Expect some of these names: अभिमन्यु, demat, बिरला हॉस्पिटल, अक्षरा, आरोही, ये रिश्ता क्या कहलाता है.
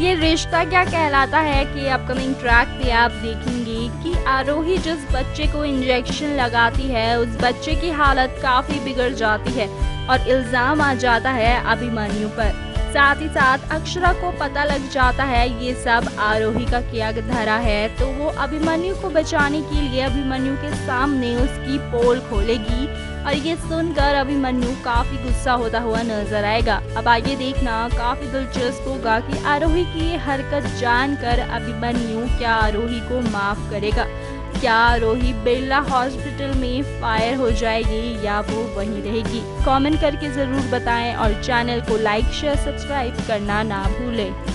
ये रिश्ता क्या कहलाता है कि अपकमिंग ट्रैक पे आप देखेंगे कि आरोही जिस बच्चे को इंजेक्शन लगाती है उस बच्चे की हालत काफ़ी बिगड़ जाती है और इल्ज़ाम आ जाता है अभिमन्यु पर। साथ ही साथ अक्षरा को पता लग जाता है ये सब आरोही का किया धरा है, तो वो अभिमन्यु को बचाने के लिए अभिमन्यु के सामने उसकी पोल खोलेगी और ये सुनकर अभिमन्यु काफ़ी गुस्सा होता हुआ नजर आएगा। अब आगे देखना काफ़ी दिलचस्प होगा कि आरोही की ये हरकत जानकर अभिमन्यु क्या आरोही को माफ़ करेगा, क्या आरोही बिरला हॉस्पिटल में फायर हो जाएगी या वो वहीं रहेगी। कमेंट करके ज़रूर बताएं और चैनल को लाइक शेयर सब्सक्राइब करना ना भूलें।